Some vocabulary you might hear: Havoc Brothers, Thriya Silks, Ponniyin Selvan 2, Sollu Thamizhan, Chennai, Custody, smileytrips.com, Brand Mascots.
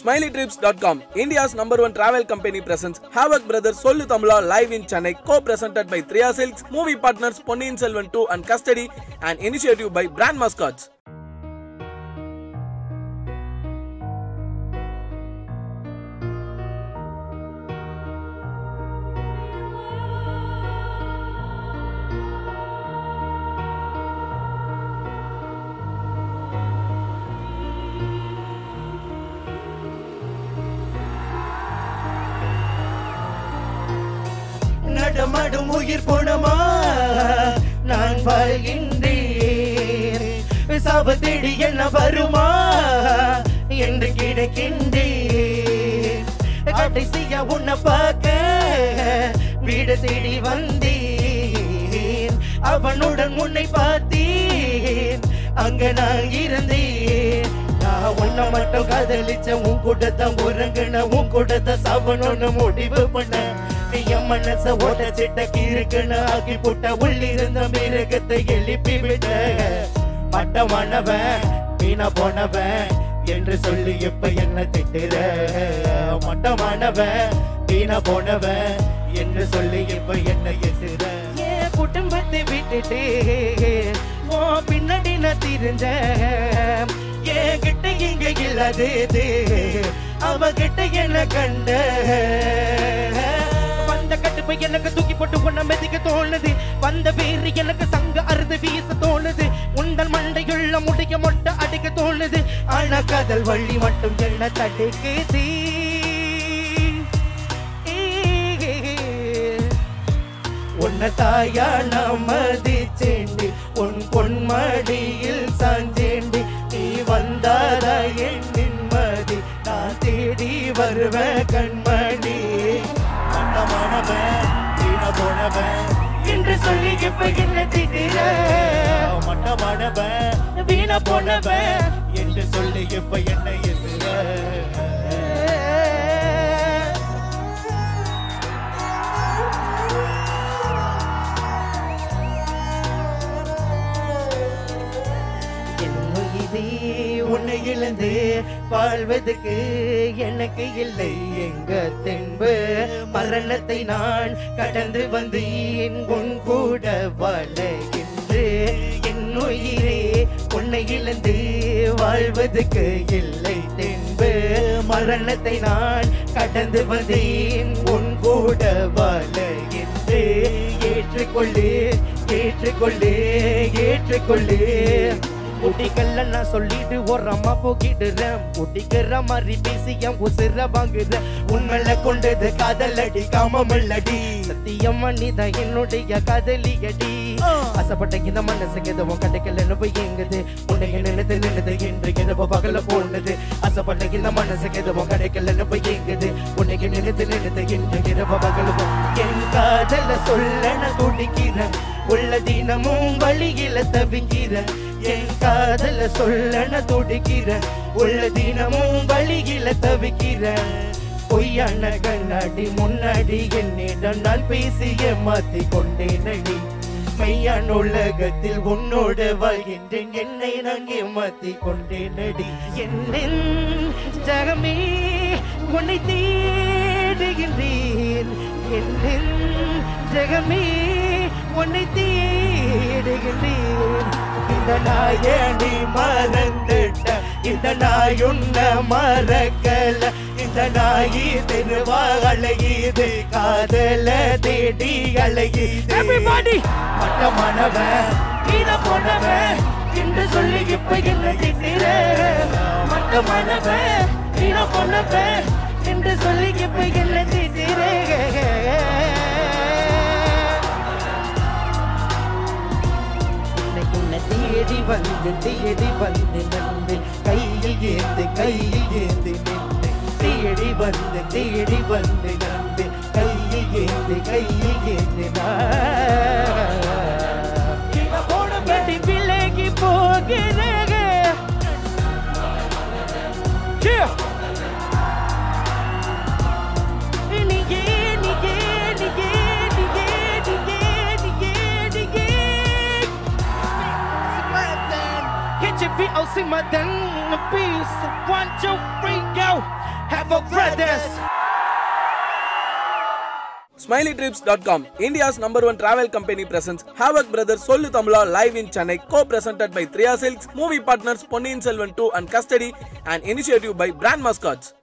smileytrips.com, India's #1 travel company presents Havoc Brothers Sollu Thamizhan live in Chennai, co-presented by Thriya Silks, movie partners Ponniyin Selvan 2 and Custody, an initiative by Brand Mascots. நடமாடும் உயிர் போனமா நான் வாழ்கின்றேன், சாபத்தேடி என்ன வருமா என்று கிடக்கின்றேன். கடைசியா உன்னை பார்க்க வீடு தேடி வந்தேன், அவனுடன் உன்னை பார்த்தேன், அங்க நான் இருந்தேன். நான் உன்னை மட்டும் காதலிச்ச, உன் கூட தான் உறங்கின, உன் கூட தான் சாபணும்னு முடிவு பண்ண. மனச ஓட்ட சிட்ட கீருக்குன்னு ஆக்கி போட்ட, உள்ளிருந்த மிருகத்தை எழுப்பி விட்ட. மட்டமானவன் வீணா போனவன் என்று சொல்லி இப்ப என்ன திட்டுற? மட்டமானவன் வீணா போனவன் என்று சொல்லி இப்ப என்ன எட்டுற? என் குடும்பத்தை விட்டுட்டு ஓ பின்னாடி நான் திரிஞ்ச, என் கிட்ட இங்க இல்லாது அவகிட்ட என்ன கண்ட? எனக்கு தூக்கி போட்டு உன்ன மெதிக்க தோணுது, வந்த வேறு எனக்கு சங்க அறுது வீச தோணுது, உண்டல் மண்டையுள்ள முடிய மொட்டை அடிக்க தோணுது. ஆனா காதல் வழி மட்டும் என்ன தடுக்குது? உன்னை தாயா நான் மதிச்சேண்டி, உன் பொன்மடியில் சாஞ்சேண்டி, நீ வந்தாரா என் நிம்மதி நான் தேடி வருவ கண்மணி. என்று சொல்லி இப்ப என்ன திட்டுற? மட்டமானவன் வீணா போனவன் என்று சொல்லி இப்ப என்ன எதிர? உன்னை இழந்து வாழ்வதுக்கு எனக்கு இல்லை எங்க தென்பு. மரணத்தை நான் கடந்து வந்து என் உன் கூட வாழகின்று. என் உயிரே உன்னை இழந்து வாழ்வதுக்கு இல்லை தென்பு. மரணத்தை நான் கடந்து வந்து என் உன் கூட வாழகின்று. ஏற்றுக்கொள்ளு ஏற்றுக்கொள்ளு ஏற்றுக்கொள்ளு. குட்டிகள்ல நான் சொல்லிட்டு ஓரமா போகிடுறேன், குட்டிக்கிற மாதிரி பேசி என் உசிர வாங்குறேன். உண்மையில கொண்டது காதலடி காமமல்லடி, சத்தியமா நீதான் என்னுடைய காதலியடி. ஆசைப்பட்ட இந்த மனசுக்கு எதுவும் கிடைக்கலன்னு போய் எங்குது, உன்னை நினைத்து நினைத்து என்று எதுவோ பகல போனது. ஆசைப்பட்ட இந்த மனசுக்கு எதுவும் கிடைக்கலன்னு போய் எங்குது, உன்னை நினைத்து நினைத்து என்று எதுவோ பகல போ. என் காதல சொல்ல நான் துடிக்கிறேன், உள்ள தினமும் வழியில தவிக்கிறேன். என் காதல சொல்ல நான் துடிக்கிறேன், உள்ள தினமும் வழியில தவிக்கிறேன். பொய்யான கண்ணாடி முன்னாடி என்னிடம் நான் பேசிய மாத்தி கொண்டேன் அடி, மையான உலகத்தில் உன்னோடு வாழ்கின்றேன், என்னை நான் ஏமாத்தி கொண்டேன் அடி. என் ஜகமே உன்னை தேடுகின்றேன், என் ஜகமே உன்னை தேடுகின்றேன். இந்த நாயே நீ மறந்துட்ட, இந்த நாய் உன்னை மறக்கல, இந்த நாயி தெருவா அழகிது, காதல தேடி அழகிது. மட்டமானவன் வீணா போனவன் என்று சொல்லி இப்ப என்ன திட்டுற? மட்டமானவன் வீணா போனவன் என்று சொல்லி இப்ப என்ன திட்டுற? தேடி வந்து நம்பி கையில் ஏந்து கையில் ஏந்து நின்று, தேடி வந்து நம்பி கையில் ஏந்து கையில் ஏந்து நான் விலகி போகிறேன். I'll see my damn piece. 1, 2, 3, go. Havoc Brothers. smileytrips.com, India's #1 travel company, presents Havoc Brothers Sollu Thamizhan live in Chennai, co-presented by Thriya Silks, movie partners Ponniyin Selvan 2 and Custody, and initiative by Brand Mascots.